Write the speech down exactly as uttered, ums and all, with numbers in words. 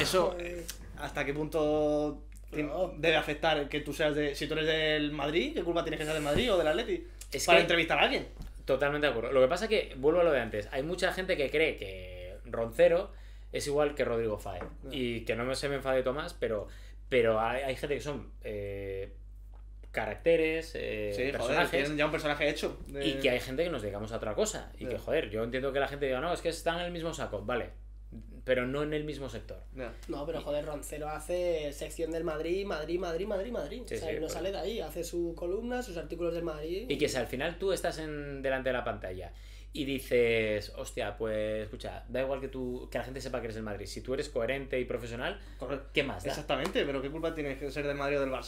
Eso, ¿hasta qué punto debe afectar que tú seas de... Si tú eres del Madrid, ¿qué culpa tienes que ser del Madrid o del Atleti? Es para que... entrevistar a alguien. Totalmente de acuerdo. Lo que pasa es que, vuelvo a lo de antes, hay mucha gente que cree que Roncero es igual que Rodrigo Fáez. No. Y que no se me enfade Tomás, pero, pero hay, hay gente que son... Eh... caracteres, eh, sí, personajes, joder, tienen ya un personaje hecho de... y que hay gente que nos dedicamos a otra cosa y yeah. que joder, yo entiendo que la gente diga no, es que están en el mismo saco, vale, pero no en el mismo sector. Yeah. No, pero joder, Roncero hace sección del Madrid, Madrid, Madrid, Madrid, Madrid, sí, o sea, sí, no pues... sale de ahí, hace su columna, sus artículos del Madrid y que si al final tú estás en, delante de la pantalla y dices, hostia, pues escucha, da igual que tú, que la gente sepa que eres del Madrid, si tú eres coherente y profesional, correcto. ¿Qué más da? Exactamente, pero ¿qué culpa tienes que ser del Madrid o del Barça?